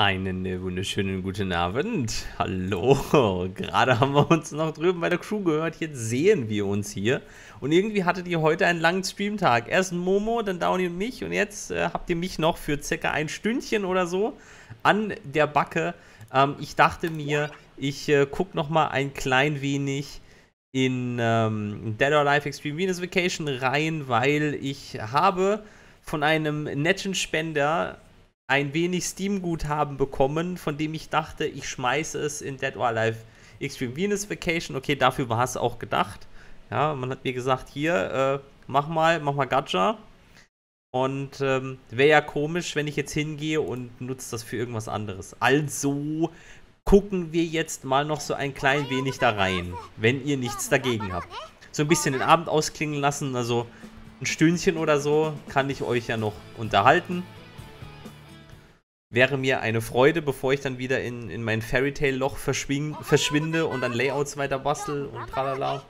Einen wunderschönen guten Abend. Hallo. Gerade haben wir uns noch drüben bei der Crew gehört. Jetzt sehen wir uns hier. Und irgendwie hattet ihr heute einen langen Streamtag. Erst Momo, dann Downy und mich. Und jetzt habt ihr mich noch für circa ein Stündchen oder so an der Backe. Ich dachte mir, ich gucke nochmal ein klein wenig in Dead or Alive Xtreme Venus Vacation rein, weil ich habe von einem netten Spender ein wenig Steam-Guthaben bekommen, von dem ich dachte, ich schmeiße es in Dead or Alive Xtreme Venus Vacation. Okay, dafür war es auch gedacht. Ja, man hat mir gesagt, hier, mach mal Gacha. Und wäre ja komisch, wenn ich jetzt hingehe und nutze das für irgendwas anderes. Also gucken wir jetzt mal noch so ein klein wenig da rein, wenn ihr nichts dagegen habt. So ein bisschen den Abend ausklingen lassen, also ein Stündchen oder so kann ich euch ja noch unterhalten. Wäre mir eine Freude, bevor ich dann wieder in mein Fairytale-Loch verschwinde und an Layouts weiter bastel und tralala.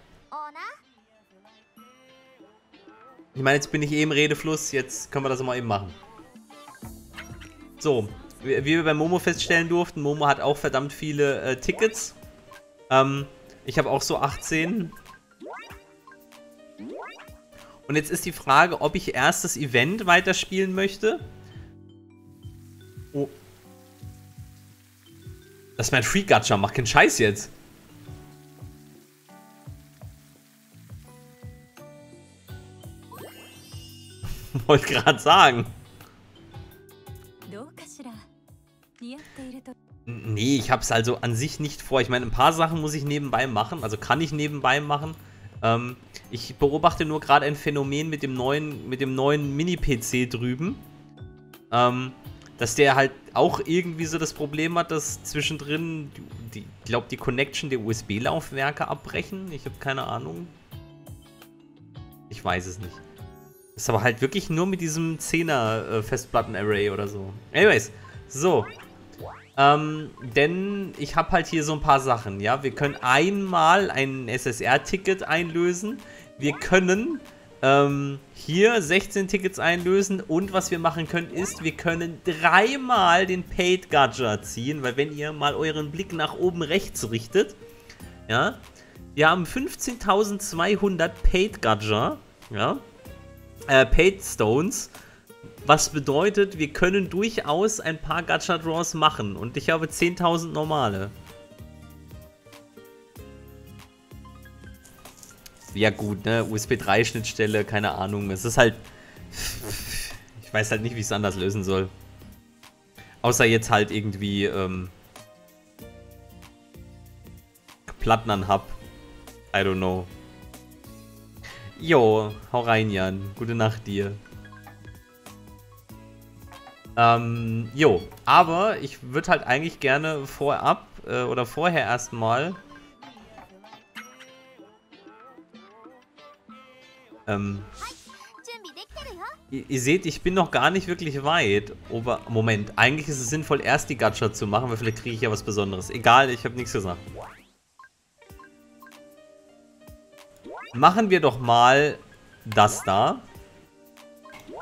Ich meine, jetzt bin ich eh im Redefluss, jetzt können wir das mal eben machen. So, wie wir bei Momo feststellen durften, Momo hat auch verdammt viele Tickets. Ich habe auch so 18. Und jetzt ist die Frage, ob ich erst das Event weiterspielen möchte. Oh. Das ist mein Free-Gacha, mach keinen Scheiß jetzt. Wollte gerade sagen. Nee, ich hab's also an sich nicht vor. Ich meine, ein paar Sachen muss ich nebenbei machen. Also kann ich nebenbei machen. Ich beobachte nur gerade ein Phänomen mit dem neuen Mini-PC drüben. Dass der halt auch irgendwie so das Problem hat, dass zwischendrin, ich glaube, die Connection der USB-Laufwerke abbrechen. Ich habe keine Ahnung. Ich weiß es nicht. Ist aber halt wirklich nur mit diesem 10er Festplatten-Array oder so. Anyways, so. Denn ich habe halt hier so ein paar Sachen, ja. Wir können einmal ein SSR-Ticket einlösen. Wir können hier 16 Tickets einlösen und was wir machen können ist, wir können dreimal den Paid Gacha ziehen, weil wenn ihr mal euren Blick nach oben rechts richtet, ja, wir haben 15.200 Paid Gacha, ja, Paid Stones, was bedeutet, wir können durchaus ein paar Gacha Draws machen und ich habe 10.000 normale. Ja gut, ne, USB 3 Schnittstelle, keine Ahnung, es ist halt, ich weiß halt nicht, wie ich es anders lösen soll. Außer jetzt halt irgendwie, Plattnern Hub. I don't know. Jo, hau rein, Jan, gute Nacht dir. Jo, aber ich würde halt eigentlich gerne vorab, oder vorher erstmal ihr seht, ich bin noch gar nicht wirklich weit. Aber Moment, eigentlich ist es sinnvoll, erst die Gacha zu machen, weil vielleicht kriege ich ja was Besonderes. Egal, ich habe nichts gesagt. Machen wir doch mal das da.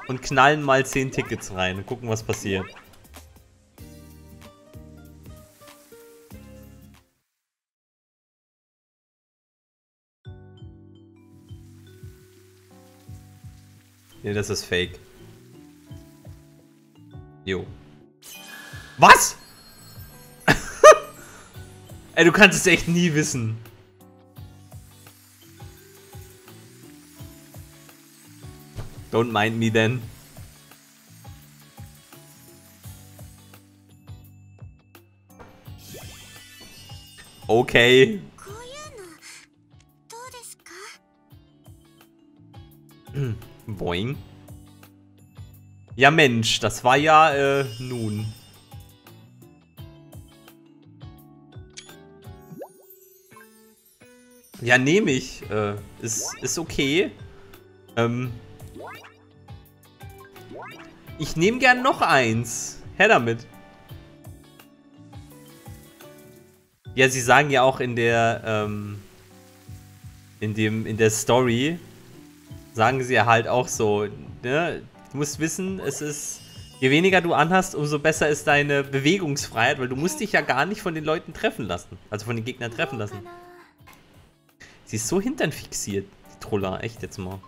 Und knallen mal 10 Tickets rein und gucken, was passiert. Nee, das ist fake. Jo. Was? Ey, du kannst es echt nie wissen. Don't mind me then. Okay. Boing. Ja Mensch, das war ja, nun. Ja, nehme ich. Ist okay. Ich nehme gern noch eins. Her damit. Ja, sie sagen ja auch in der, in der Story, sagen sie ja halt auch so, ne? Du musst wissen, es ist Je weniger du anhast, umso besser ist deine Bewegungsfreiheit, weil du musst dich ja gar nicht von den Leuten treffen lassen. Also von den Gegnern treffen lassen. Sie ist so hintern fixiert, die Troller. Echt jetzt mal.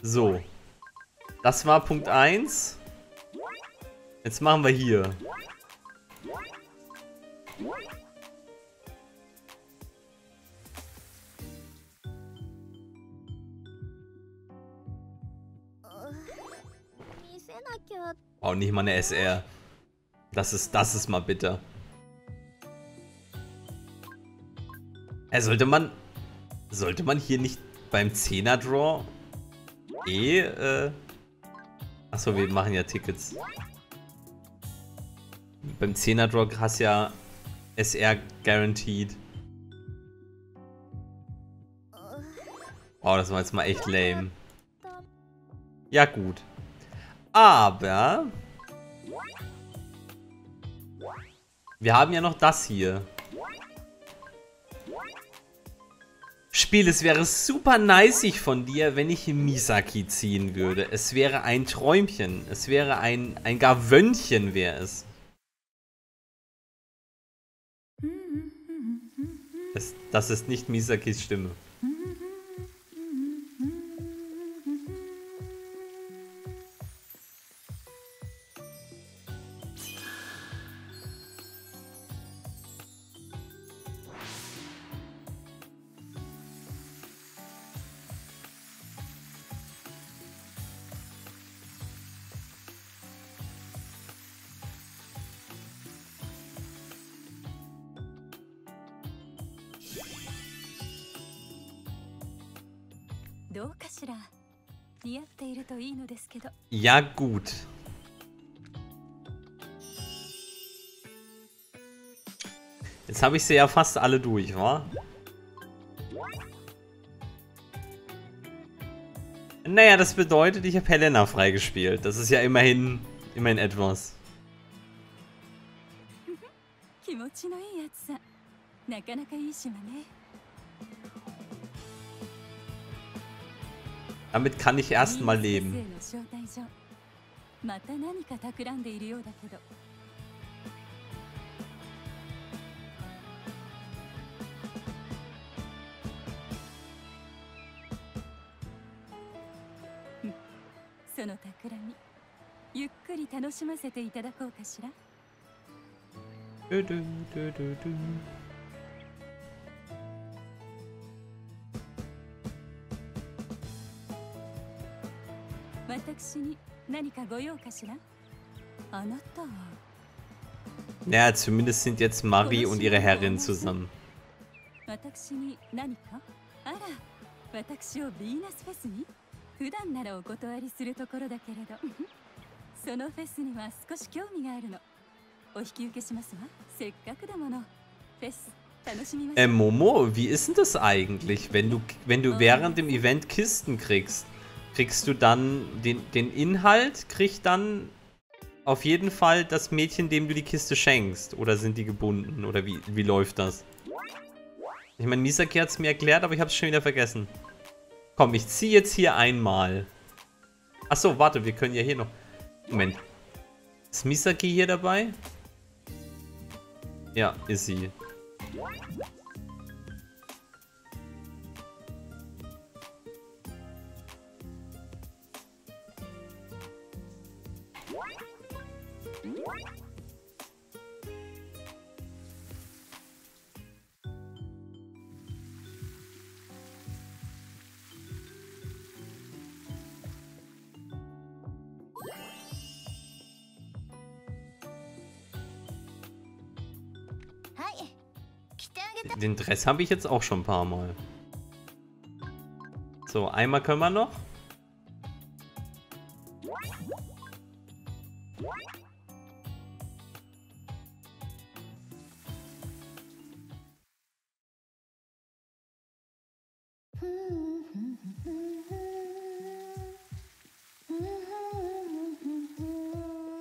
So. Das war Punkt 1. Jetzt machen wir hier. Oh, nicht mal eine SR. Das ist mal bitter. Sollte man hier nicht beim 10er Draw achso, wir machen ja Tickets. Beim 10er Draw hast ja SR guaranteed. Oh, das war jetzt mal echt lame. Ja gut. Aber wir haben ja noch das hier. Spiel, es wäre super nice von dir, wenn ich Misaki ziehen würde. Es wäre ein Träumchen. Es wäre ein Garwönnchen wäre es. Das ist nicht Misakis Stimme. Ja, gut. Jetzt habe ich sie ja fast alle durch, wa? Naja, das bedeutet, ich habe Helena freigespielt. Das ist ja immerhin etwas. Damit kann ich erstmal leben. Naja, zumindest sind jetzt Marie und ihre Herrin zusammen. Momo, wie ist denn das eigentlich, wenn du während dem Event Kisten kriegst? Kriegst du dann den Inhalt, kriegt dann auf jeden Fall das Mädchen, dem du die Kiste schenkst. Oder sind die gebunden? Oder wie läuft das? Ich meine, Misaki hat es mir erklärt, aber ich habe es schon wieder vergessen. Komm, ich ziehe jetzt hier einmal. Achso, warte, wir können ja hier noch... Moment. Ist Misaki hier dabei? Ja, ist sie. Den Dress habe ich jetzt auch schon ein paar Mal. So, einmal können wir noch.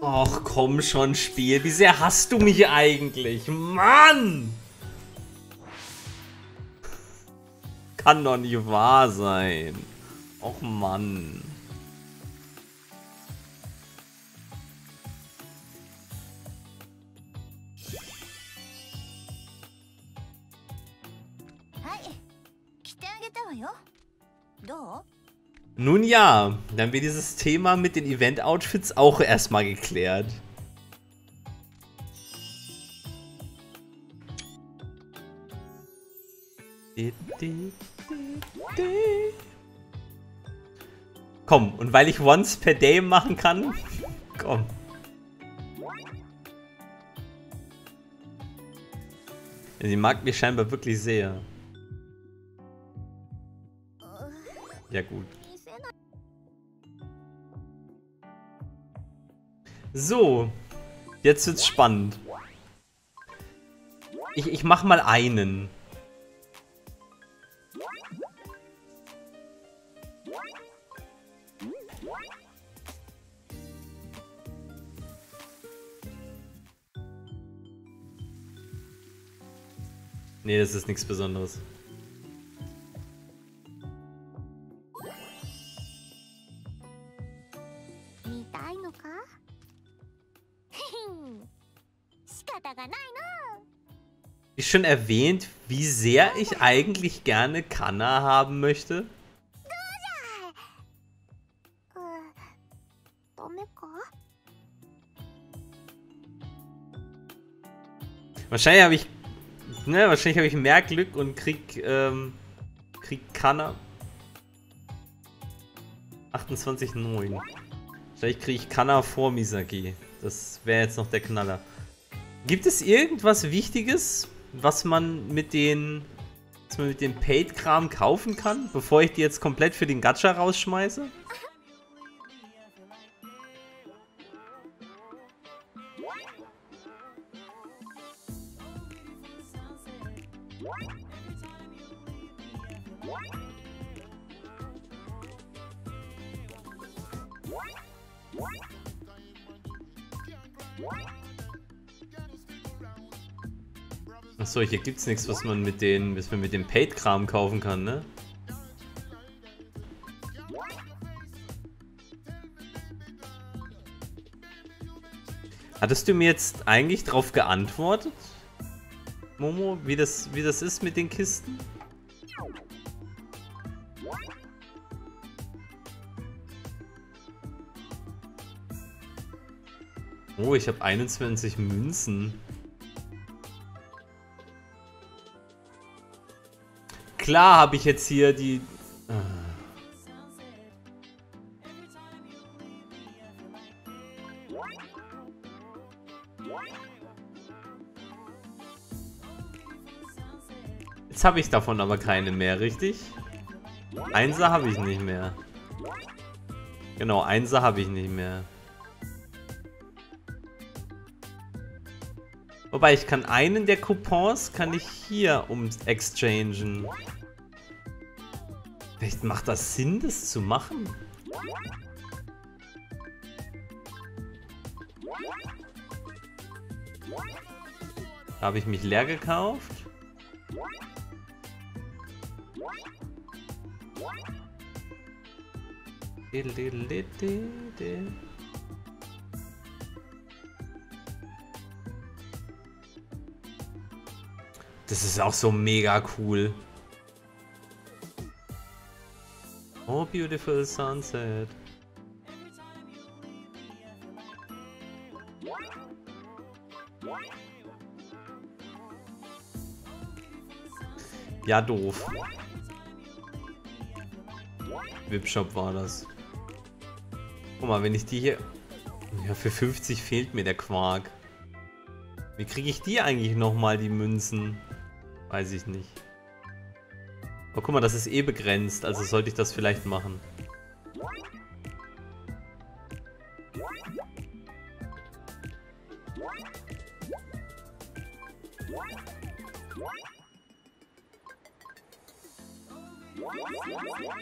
Och, komm schon, Spiel. Wie sehr hasst du mich eigentlich? Mann! Kann doch nicht wahr sein. Och Mann. Nun ja, dann wird dieses Thema mit den Event-Outfits auch erstmal geklärt. Komm, und weil ich once per day machen kann, komm. Sie mag mich scheinbar wirklich sehr. Ja gut. So, jetzt wird's spannend. Ich mach mal einen. Nee, das ist nichts Besonderes. Ist schon erwähnt, wie sehr ich eigentlich gerne Kanna haben möchte? Wahrscheinlich habe ich mehr Glück und krieg Kanna 28,9. Vielleicht kriege ich Kanna vor Misaki. Das wäre jetzt noch der Knaller. Gibt es irgendwas Wichtiges, was man mit den Paid-Kram kaufen kann, bevor ich die jetzt komplett für den Gacha rausschmeiße? Achso, hier gibt's nichts, was man mit den, Paid-Kram kaufen kann, ne? Hattest du mir jetzt eigentlich drauf geantwortet, Momo, wie das ist mit den Kisten? Oh, ich habe 21 Münzen. Klar habe ich jetzt hier die... Jetzt habe ich davon aber keine mehr, richtig? Einser habe ich nicht mehr. Genau, Einser habe ich nicht mehr. Wobei, ich kann einen der Coupons, kann ich hier exchangen. Vielleicht macht das Sinn, das zu machen? Da habe ich mich leer gekauft. Das ist auch so mega cool. Oh, beautiful sunset. Ja, doof. Webshop war das. Guck mal, wenn ich die hier... Ja, für 50 fehlt mir der Quark. Wie kriege ich die eigentlich nochmal, die Münzen? Weiß ich nicht. Aber guck mal, das ist eh begrenzt, also sollte ich das vielleicht machen.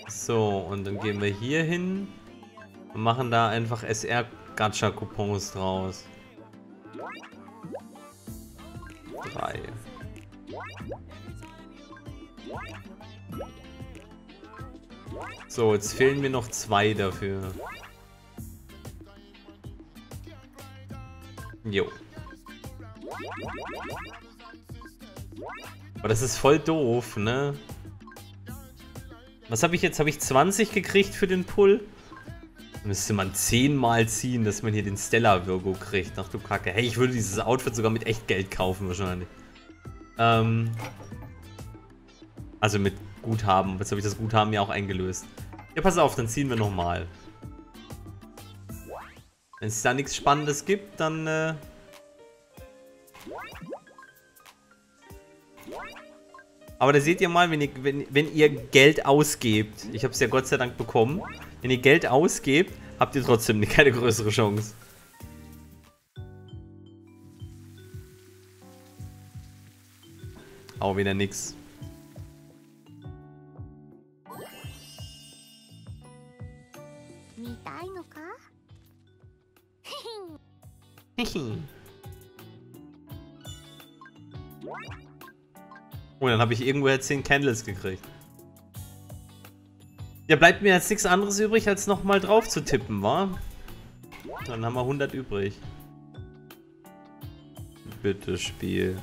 So, und dann gehen wir hier hin und machen da einfach SR-Gacha-Coupons draus. 3. So, jetzt fehlen mir noch 2 dafür. Jo. Aber das ist voll doof, ne? Was habe ich jetzt? Habe ich 20 gekriegt für den Pull? Müsste man 10 mal ziehen, dass man hier den Stella-Virgo kriegt. Ach du Kacke. Hey, ich würde dieses Outfit sogar mit echt Geld kaufen wahrscheinlich. Also mit Guthaben. Jetzt habe ich das Guthaben ja auch eingelöst. Ja, pass auf, dann ziehen wir nochmal. Wenn es da nichts Spannendes gibt, dann... Aber da seht ihr mal, wenn ihr Geld ausgebt, ich habe es ja Gott sei Dank bekommen, wenn ihr Geld ausgebt, habt ihr trotzdem keine größere Chance. Auch wieder nix. Oh, dann habe ich irgendwoher 10 Candles gekriegt. Ja, bleibt mir jetzt nichts anderes übrig, als nochmal drauf zu tippen, wa? Dann haben wir 100 übrig. Bitte, Spiel.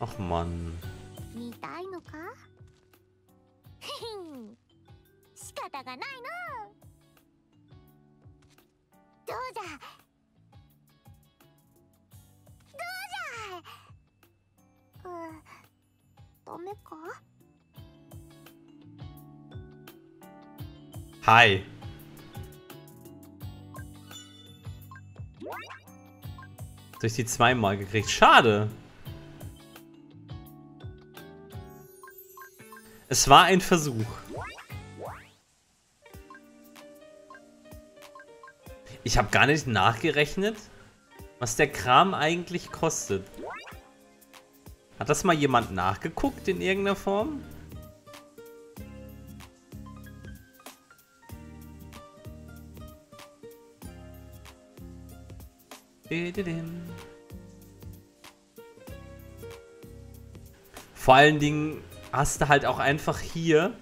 Ach Mann. Hi. Durch die zweimal gekriegt. Schade. Es war ein Versuch. Ich habe gar nicht nachgerechnet, was der Kram eigentlich kostet. Hat das mal jemand nachgeguckt in irgendeiner Form? Vor allen Dingen hast du halt auch einfach hier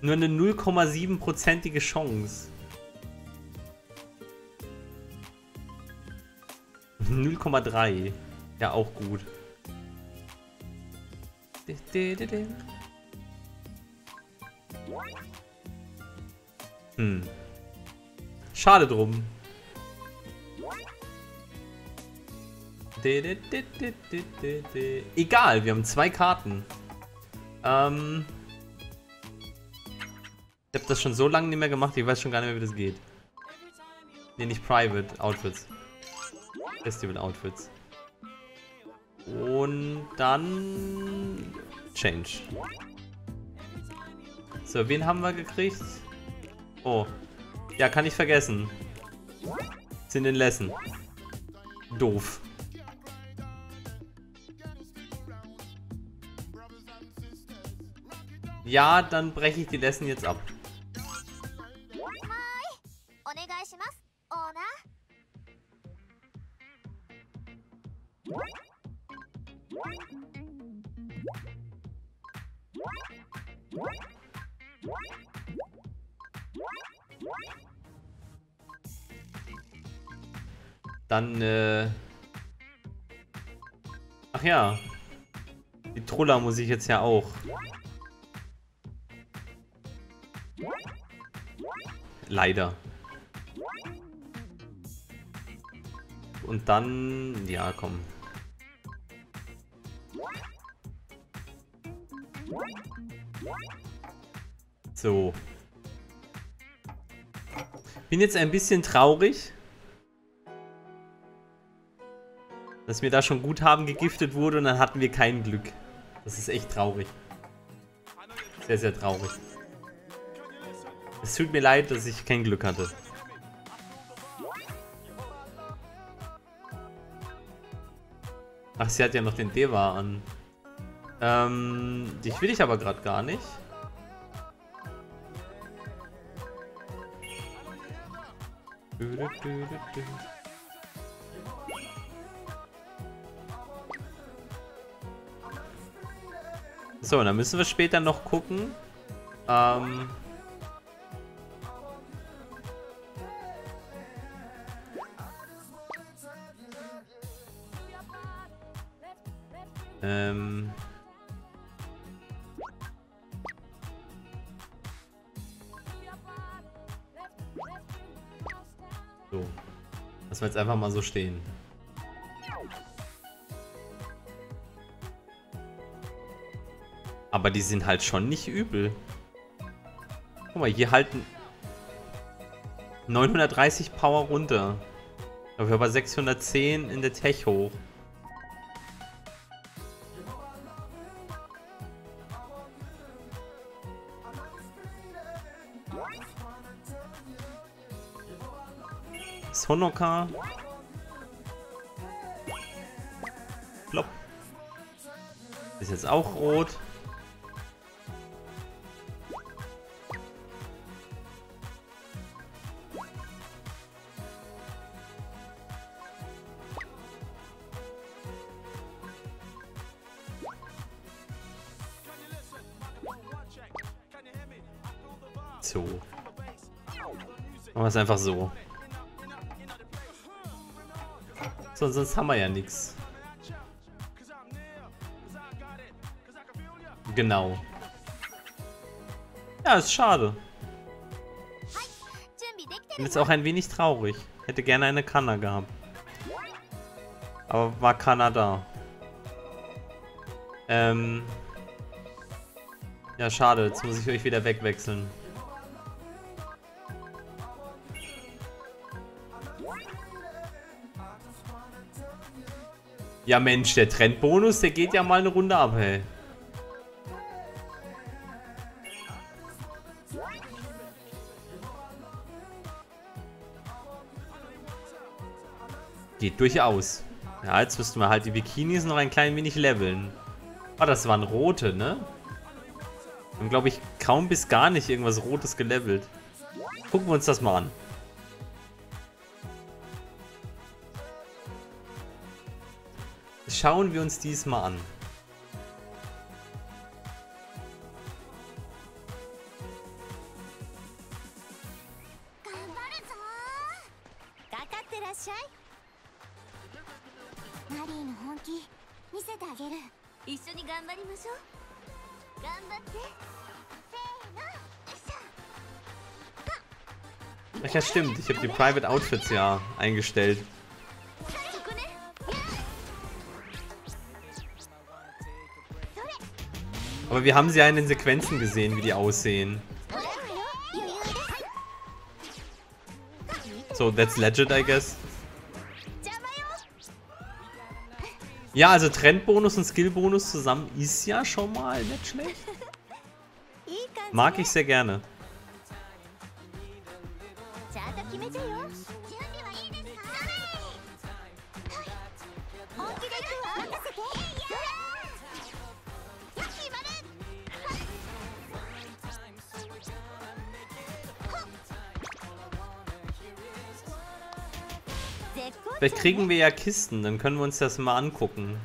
nur eine 0,7%ige Chance. 0,3. Ja, auch gut. Hm. Schade drum. Egal, wir haben 2 Karten. Ich habe das schon so lange nicht mehr gemacht, ich weiß schon gar nicht mehr, wie das geht. Ne, nicht Private Outfits. Festival Outfits. Und dann... Change. So, wen haben wir gekriegt? Oh. Ja, kann ich vergessen. Sind in Lesson. Doof. Ja, dann breche ich die Lesson jetzt ab. Dann, ach ja. Die Trulla muss ich jetzt ja auch. Leider. Und dann... Ja, komm. So. Bin jetzt ein bisschen traurig, dass mir da schon Guthaben gegiftet wurde und dann hatten wir kein Glück. Das ist echt traurig. Sehr, sehr traurig. Es tut mir leid, dass ich kein Glück hatte. Ach, sie hat ja noch den Deva an. Dich will ich aber gerade gar nicht. So, dann müssen wir später noch gucken. So. Lassen wir jetzt einfach mal so stehen. Aber die sind halt schon nicht übel. Guck mal, hier halten 930 Power runter. Aber wir haben 610 in der Tech hoch. Das Honoka. Plopp. Ist jetzt auch rot. Machen wir es einfach so. So, sonst haben wir ja nichts. Genau. Ja, ist schade. Bin jetzt auch ein wenig traurig. Hätte gerne eine Kanna gehabt. Aber war Kanna da. Ja, schade. Jetzt muss ich euch wieder wegwechseln. Ja Mensch, der Trendbonus, der geht ja mal eine Runde ab, hey. Geht durchaus. Ja, jetzt müssten wir halt die Bikinis noch ein klein wenig leveln. Oh, das waren rote, ne? Wir haben, glaube ich, kaum bis gar nicht irgendwas Rotes gelevelt. Gucken wir uns das mal an. Schauen wir uns diesmal an. Ach ja, stimmt. Ich habe die Private Outfits ja eingestellt. Aber wir haben sie ja in den Sequenzen gesehen, wie die aussehen. So, that's legit, I guess. Ja, also Trendbonus und Skillbonus zusammen ist ja schon mal nicht schlecht. Mag ich sehr gerne. Vielleicht kriegen wir ja Kisten, dann können wir uns das mal angucken.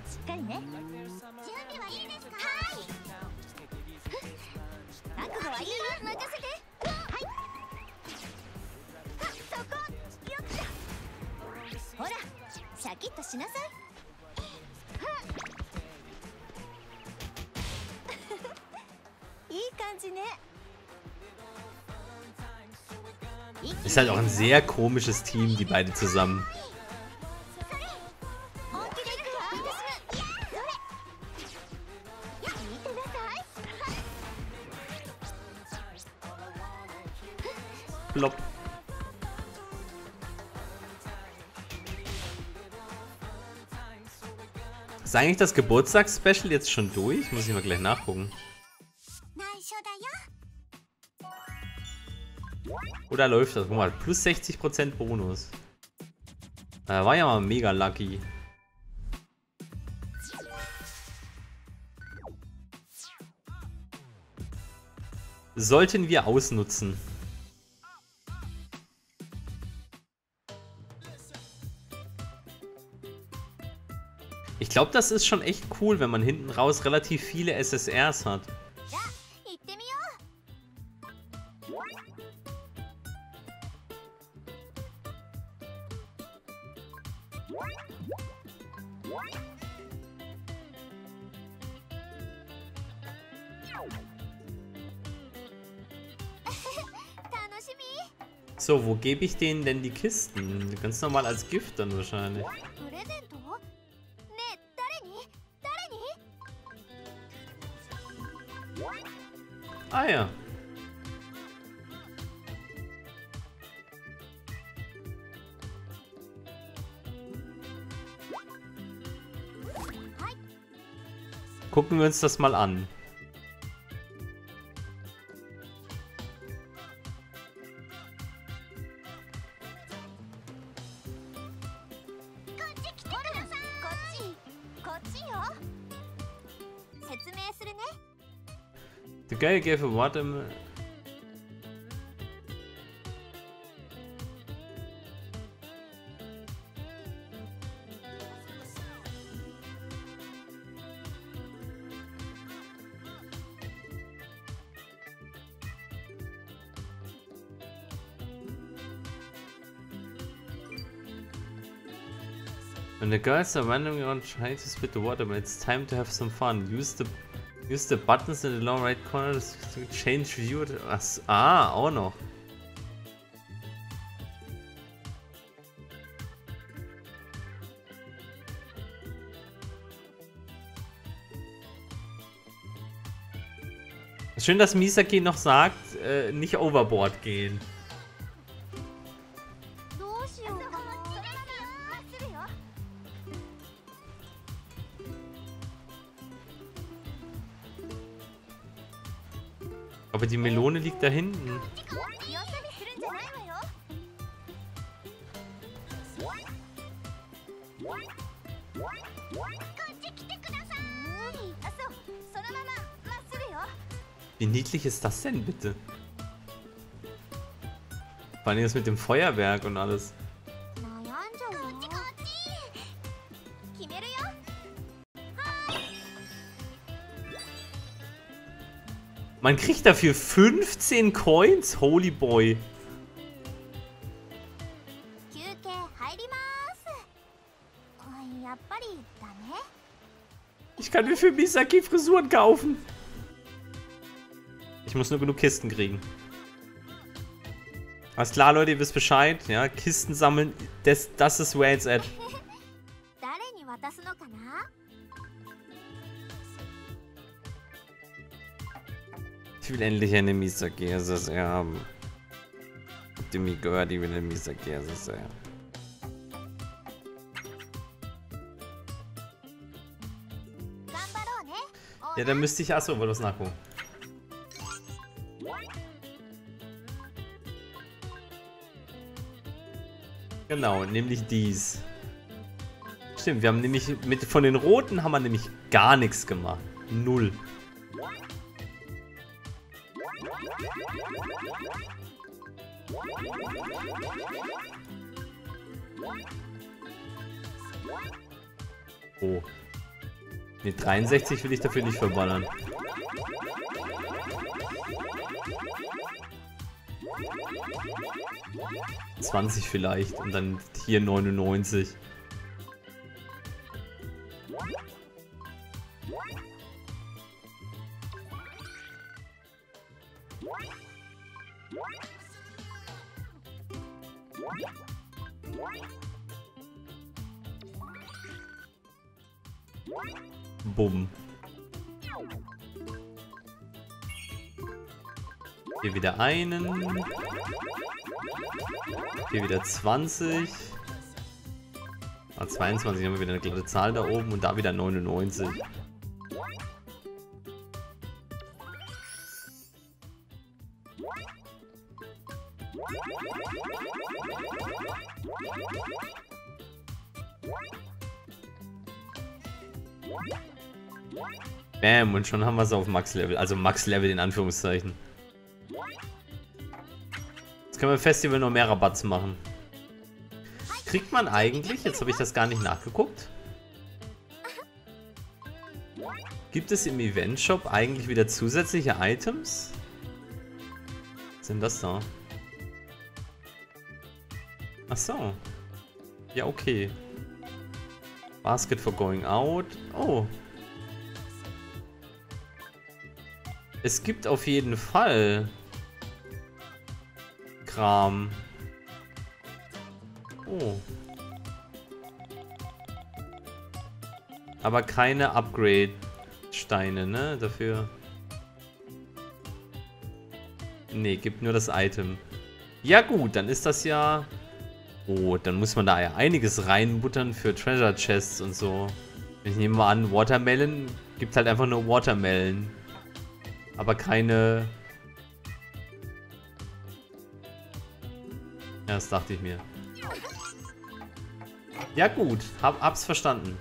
Ist halt auch ein sehr komisches Team, die beiden zusammen. Plopp. Ist eigentlich das Geburtstagsspecial jetzt schon durch? Muss ich mal gleich nachgucken. Oder läuft das? Guck mal, plus 60% Bonus. War ja mal mega lucky. Sollten wir ausnutzen. Ich glaube, das ist schon echt cool, wenn man hinten raus relativ viele SSRs hat. So, wo gebe ich denen denn die Kisten? Ganz normal als Gift dann wahrscheinlich. Ah ja. Gucken wir uns das mal an. The guy gave a watermelon. When the guys are wandering around trying to split the watermelon, it's time to have some fun. Use the buttons in the lower right corner to change view. Ah, auch noch. Schön, dass Misaki noch sagt, nicht overboard gehen. Aber die Melone liegt da hinten. Wie niedlich ist das denn bitte? Vor allem das mit dem Feuerwerk und alles. Man kriegt dafür 15 Coins? Holy boy. Ich kann mir für Misaki Frisuren kaufen. Ich muss nur genug Kisten kriegen. Alles klar, Leute, ihr wisst Bescheid. Ja, Kisten sammeln, das ist where it's at. Ich will endlich eine Misaki-Ersatz haben. Habt ihr mir gehört, ich will eine Misaki-Ersatz haben. Ja, dann müsste ich achso, weil das nachgucken. Genau, nämlich dies. Stimmt, wir haben nämlich von den Roten haben wir nämlich gar nichts gemacht. Null. Oh. Ne, 63 will ich dafür nicht verballern. $20 vielleicht und dann hier 99. Bumm. Hier wieder einen. Hier wieder 20. Ah, 22 haben wir wieder eine glatte Zahl da oben und da wieder 99. Bam, und schon haben wir es auf Max-Level. Also Max-Level in Anführungszeichen. Jetzt können wir im Festival noch mehr Rabatts machen. Kriegt man eigentlich, jetzt habe ich das gar nicht nachgeguckt. Gibt es im Event-Shop eigentlich wieder zusätzliche Items? Was sind das da? Ach so. Ja, okay. Basket for going out. Oh. Es gibt auf jeden Fall Kram. Oh. Aber keine Upgrade-Steine, ne? Dafür. Ne, gibt nur das Item. Ja gut, dann ist das ja... Oh, dann muss man da ja einiges reinbuttern für Treasure Chests und so. Ich nehme mal an, Watermelon gibt halt einfach nur Watermelon. Aber keine... Ja, das dachte ich mir. Ja gut, hab's verstanden.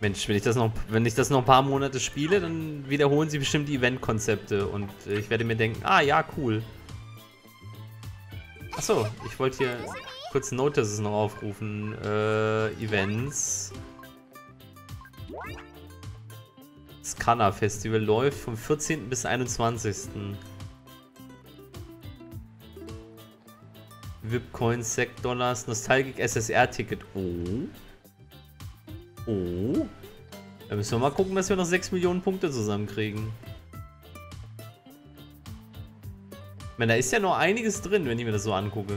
Mensch, wenn ich das noch ein paar Monate spiele, dann wiederholen sie bestimmt die Event-Konzepte und ich werde mir denken, ah ja, cool. Achso, ich wollte hier kurz Notices noch aufrufen. Events. Das Kanna-Festival läuft vom 14. bis 21. VIP-Coins, Sek-Dollars, Nostalgic SSR-Ticket. Oh. Oh. Da müssen wir mal gucken, dass wir noch 6 Millionen Punkte zusammenkriegen. Ich meine, da ist ja noch einiges drin, wenn ich mir das so angucke.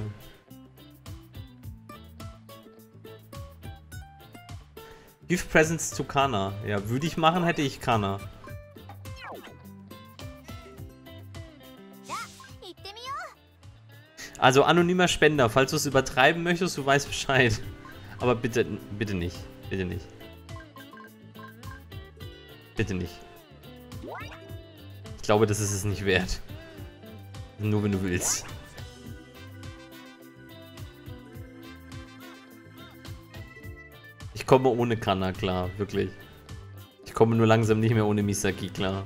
Give Presents to Kanna. Ja, würde ich machen, hätte ich Kanna. Also anonymer Spender, falls du es übertreiben möchtest, du weißt Bescheid. Aber bitte, bitte nicht. Bitte nicht. Bitte nicht. Ich glaube, das ist es nicht wert. Nur wenn du willst. Ich komme ohne Kanna klar, wirklich. Ich komme nur langsam nicht mehr ohne Misaki klar.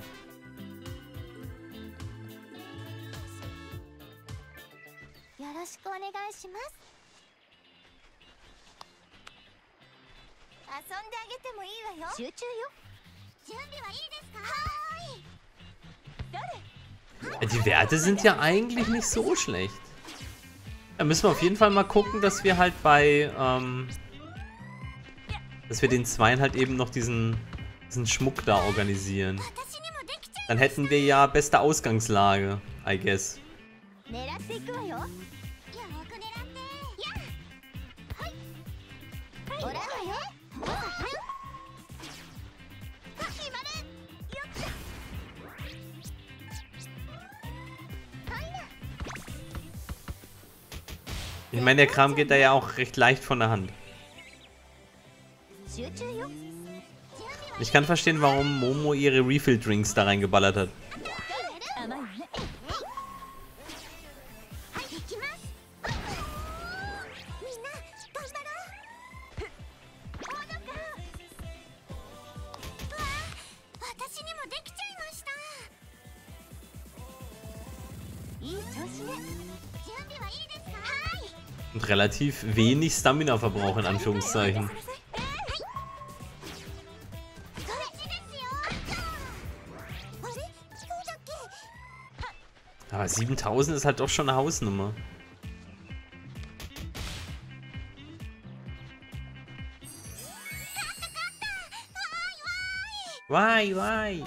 Die Werte sind ja eigentlich nicht so schlecht. Da müssen wir auf jeden Fall mal gucken, dass wir halt bei, dass wir den Zweien halt eben noch diesen Schmuck da organisieren. Dann hätten wir ja beste Ausgangslage, I guess. Ich meine, der Kram geht da ja auch recht leicht von der Hand. Ich kann verstehen, warum Momo ihre Refill-Drinks da reingeballert hat. Relativ wenig Stamina-Verbrauch in Anführungszeichen. Aber 7000 ist halt doch schon eine Hausnummer. Why?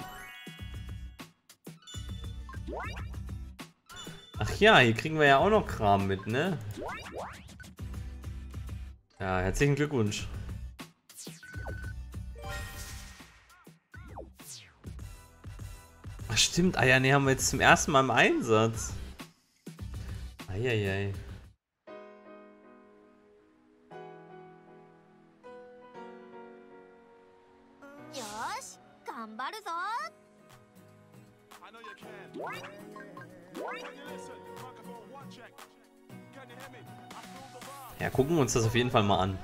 Ach ja, hier kriegen wir ja auch noch Kram mit, ne? Ja, herzlichen Glückwunsch. Ach stimmt, Ayane haben wir jetzt zum ersten Mal im Einsatz. Eieiei. Ja, gucken wir uns das auf jeden Fall mal an.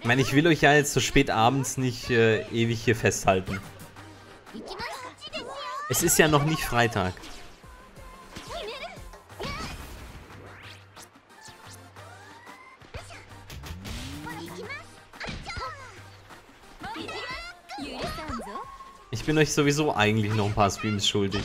Ich meine, ich will euch ja jetzt so spät abends nicht ewig hier festhalten. Es ist ja noch nicht Freitag. Ich bin euch sowieso eigentlich noch ein paar Streams schuldig.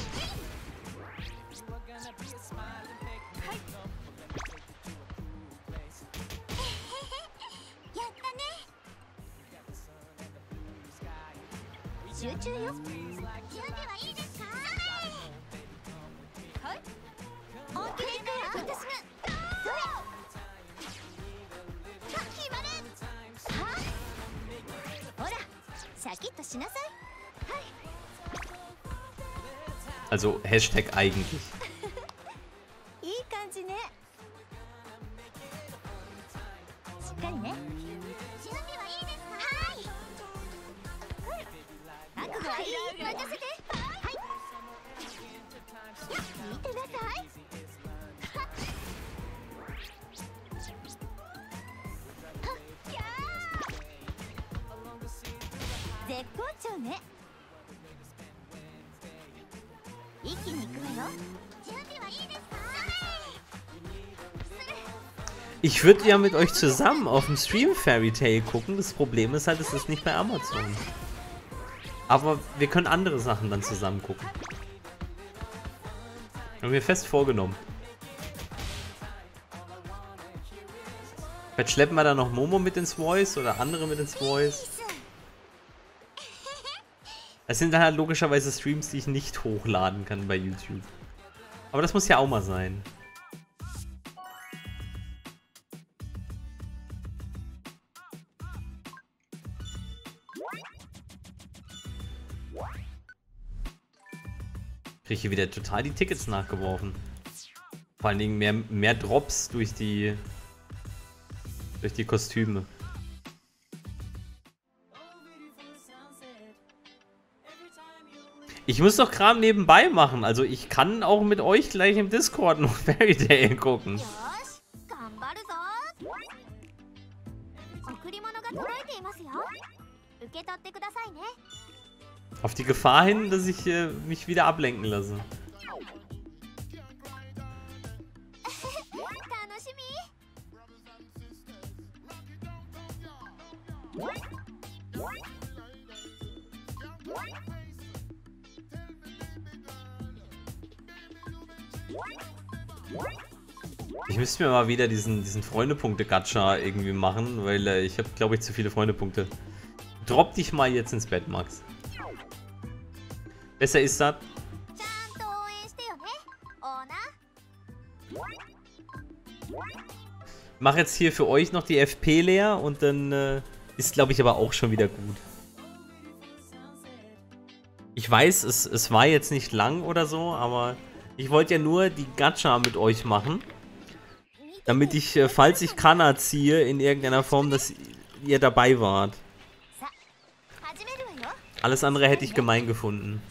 Also Hashtag eigentlich. Ich würde ja mit euch zusammen auf dem Stream Fairy Tail gucken. Das Problem ist halt, es ist nicht bei Amazon. Aber wir können andere Sachen dann zusammen gucken. Haben wir fest vorgenommen. Vielleicht schleppen wir da noch Momo mit ins Voice oder andere mit ins Voice. Es sind dann halt logischerweise Streams, die ich nicht hochladen kann bei YouTube. Aber das muss ja auch mal sein. Kriege hier wieder total die Tickets nachgeworfen. Vor allen Dingen mehr Drops durch die Kostüme. Ich muss doch Kram nebenbei machen, also ich kann auch mit euch gleich im Discord noch Fairy Tail gucken. Auf die Gefahr hin, dass ich mich wieder ablenken lasse. Ich müsste mir mal wieder diesen Freundepunkte-Gacha irgendwie machen, weil ich habe, glaube ich, zu viele Freundepunkte. Drop dich mal jetzt ins Bett, Max. Besser ist das. Ich mache jetzt hier für euch noch die FP leer und dann ist, glaube ich, aber auch schon wieder gut. Ich weiß, es war jetzt nicht lang oder so, aber ich wollte ja nur die Gacha mit euch machen. Damit ich, falls ich Kanna ziehe, in irgendeiner Form, dass ihr dabei wart. Alles andere hätte ich gemein gefunden.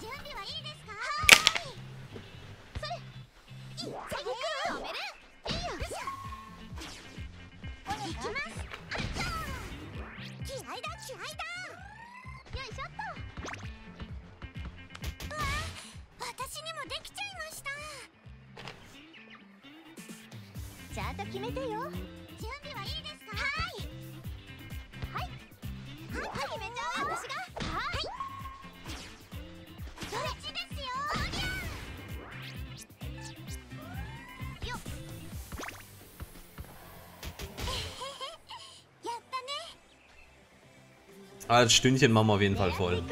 Aber das Stündchen machen wir auf jeden Fall voll.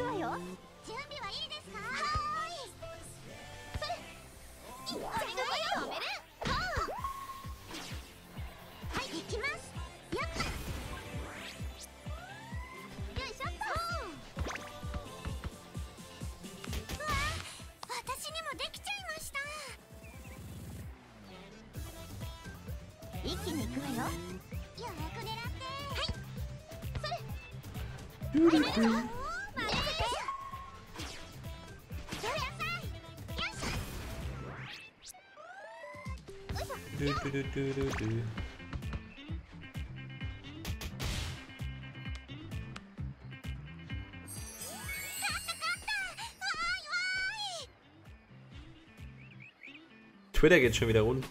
Twitter geht schon wieder rund.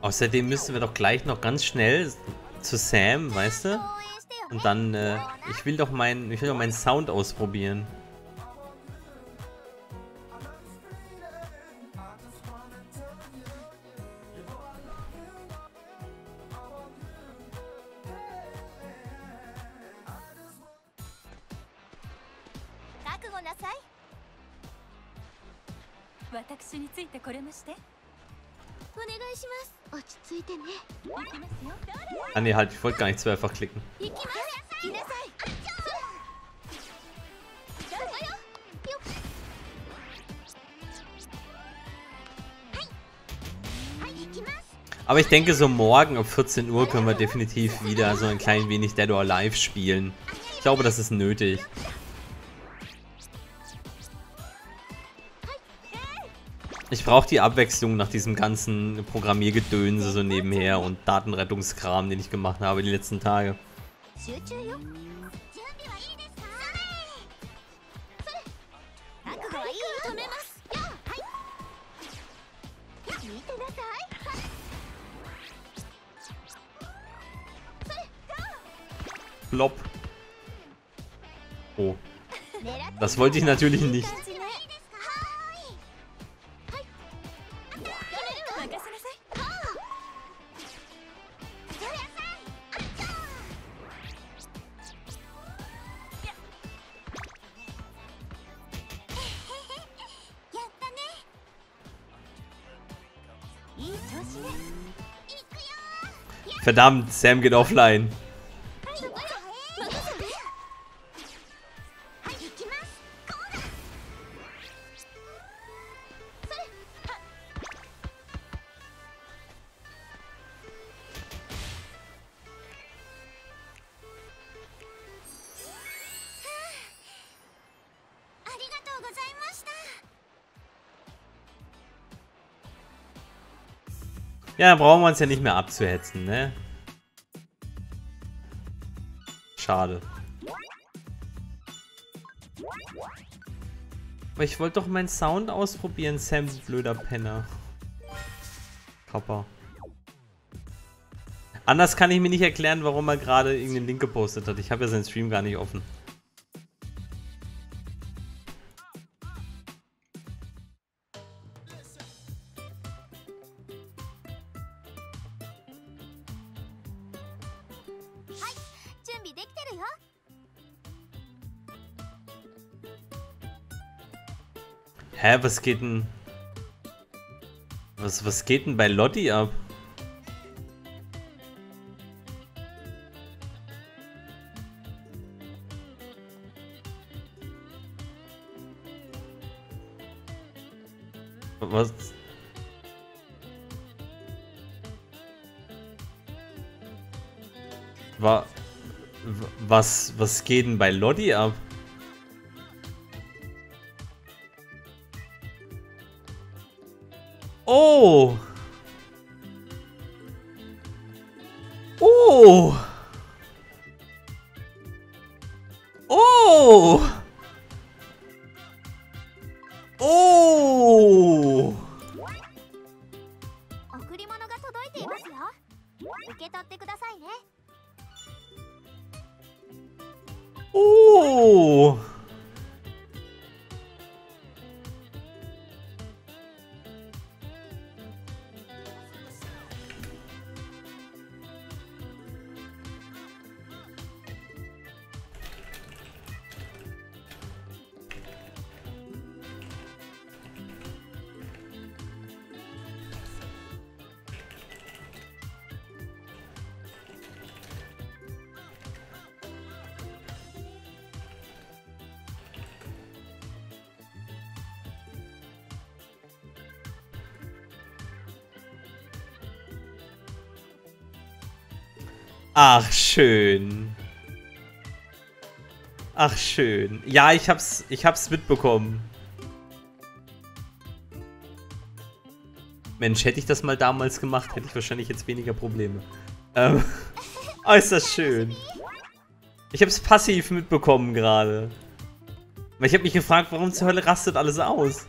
Außerdem müssen wir doch gleich noch ganz schnell zu Sam, weißt du? Und dann, ich will doch meinen Sound ausprobieren. Ah ne, halt, ich wollte gar nicht zweifach klicken. Aber ich denke, so morgen um 14 Uhr können wir definitiv wieder so ein klein wenig Dead or Alive spielen. Ich glaube, das ist nötig. Ich brauche die Abwechslung nach diesem ganzen Programmiergedönse so nebenher und Datenrettungskram, den ich gemacht habe die letzten Tage. Plop. Oh. Das wollte ich natürlich nicht. Verdammt, Sam geht offline. Ja, dann brauchen wir uns ja nicht mehr abzuhetzen, ne? Schade. Aber ich wollte doch meinen Sound ausprobieren, Sam, blöder Penner. Kappa. Anders kann ich mir nicht erklären, warum er gerade irgendeinen Link gepostet hat. Ich habe ja seinen Stream gar nicht offen. Hä, was geht denn? Was geht denn bei Lotte ab? Was? Was geht denn bei Lotte ab? Oh! Oh! Oh! Oh! Oh! Ach, schön. Ach, schön. Ja, ich hab's mitbekommen. Mensch, hätte ich das mal damals gemacht, hätte ich wahrscheinlich jetzt weniger Probleme. Oh, ist das schön. Ich hab's passiv mitbekommen gerade. Weil ich habe mich gefragt, warum zur Hölle rastet alles aus?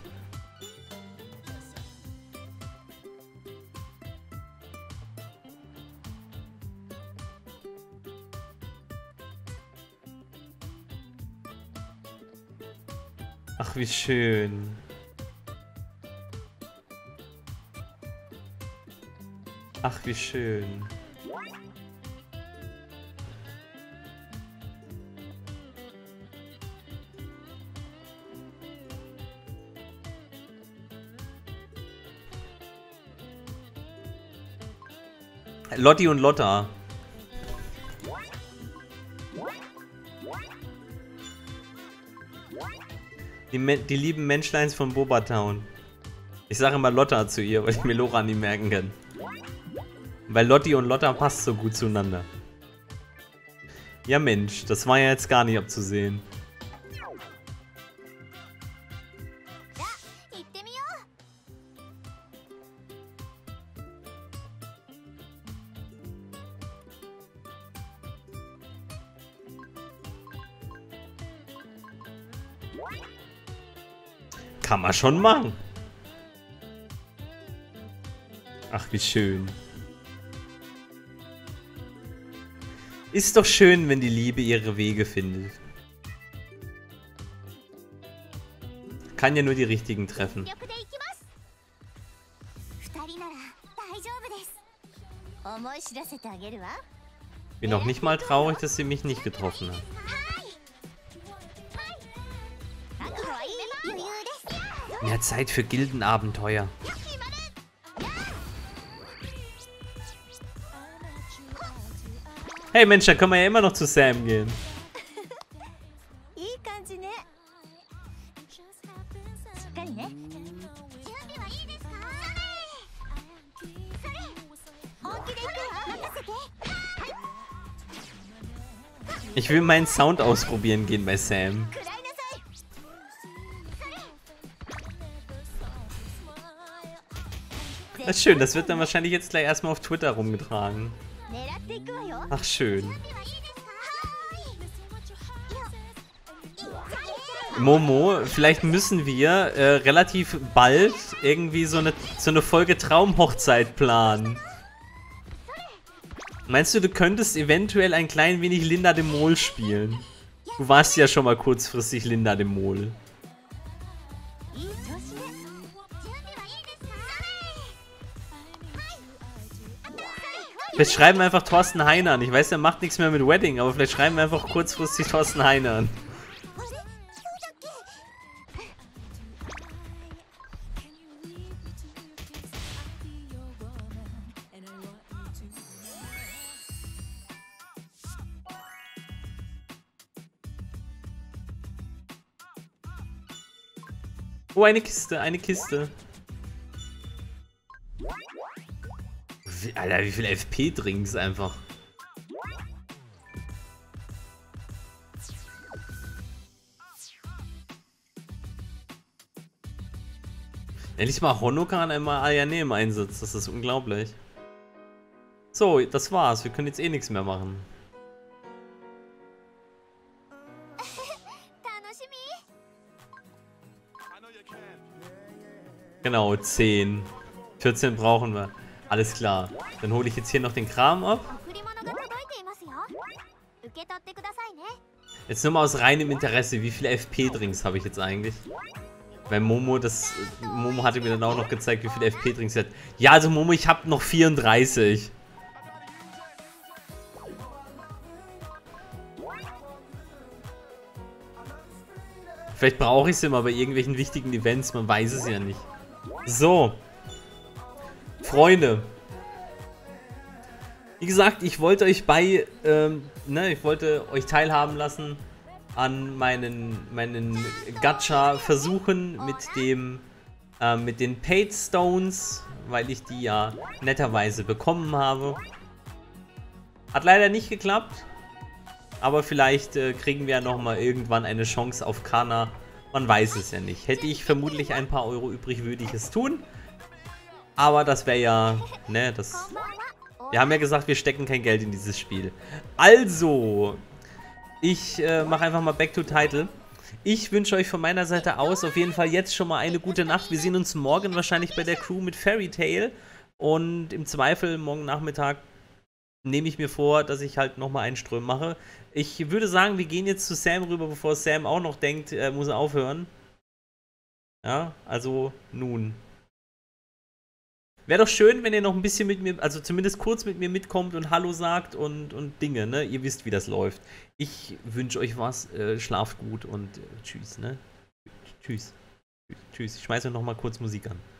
Ach, wie schön. Ach, wie schön. Lotti und Lotta. Die lieben Menschleins von Boba Town. Ich sage immer Lotta zu ihr, weil ich mir Lora nie merken kann. Weil Lotti und Lotta passt so gut zueinander. Ja Mensch, das war ja jetzt gar nicht abzusehen. Kann man schon machen. Ach, wie schön. Ist doch schön, wenn die Liebe ihre Wege findet. Kann ja nur die richtigen treffen. Bin auch nicht mal traurig, dass sie mich nicht getroffen hat. Mehr Zeit für Gildenabenteuer. Hey Mensch, da können wir ja immer noch zu Sam gehen. Ich will meinen Sound ausprobieren gehen bei Sam. Das ist schön, das wird dann wahrscheinlich jetzt gleich erstmal auf Twitter rumgetragen. Ach, schön. Momo, vielleicht müssen wir relativ bald irgendwie so eine Folge Traumhochzeit planen. Meinst du, du könntest eventuell ein klein wenig Linda de Mol spielen? Du warst ja schon mal kurzfristig Linda de Mol. Vielleicht schreiben wir einfach Thorsten Heiner an. Ich weiß, der macht nichts mehr mit Wedding, aber vielleicht schreiben wir einfach kurzfristig Thorsten Heiner an. Oh, eine Kiste, eine Kiste. Alter, wie viele FP-Drinks einfach. Endlich mal Honoka und einmal Ayane im Einsatz. Das ist unglaublich. So, das war's. Wir können jetzt eh nichts mehr machen. Genau, 10. 14 brauchen wir. Alles klar, dann hole ich jetzt hier noch den Kram ab. Jetzt nur mal aus reinem Interesse, wie viele FP-Drinks habe ich jetzt eigentlich? Weil Momo hatte mir dann auch noch gezeigt, wie viele FP-Drinks er hat. Ja, also Momo, ich habe noch 34. Vielleicht brauche ich sie mal bei irgendwelchen wichtigen Events, man weiß es ja nicht. So. Freunde, wie gesagt, ich wollte euch ich wollte euch teilhaben lassen an meinen Gacha-Versuchen mit den Paid Stones, weil ich die ja netterweise bekommen habe. Hat leider nicht geklappt. Aber vielleicht kriegen wir ja nochmal irgendwann eine Chance auf Kanna. Man weiß es ja nicht. Hätte ich vermutlich ein paar Euro übrig, würde ich es tun. Aber das wäre ja... Ne, das... Wir haben ja gesagt, wir stecken kein Geld in dieses Spiel. Also, ich mache einfach mal Back to Title. Ich wünsche euch von meiner Seite aus auf jeden Fall jetzt schon mal eine gute Nacht. Wir sehen uns morgen wahrscheinlich bei der Crew mit Fairy Tail. Und im Zweifel morgen Nachmittag nehme ich mir vor, dass ich halt nochmal einen Ström mache. Ich würde sagen, wir gehen jetzt zu Sam rüber, bevor Sam auch noch denkt, er muss aufhören. Ja, also nun. Wäre doch schön, wenn ihr noch ein bisschen mit mir, also zumindest kurz mit mir mitkommt und Hallo sagt und Dinge, ne? Ihr wisst, wie das läuft. Ich wünsche euch was, schlaft gut und tschüss, ne? Tschüss. Tschüss. Ich schmeiße nochmal kurz Musik an.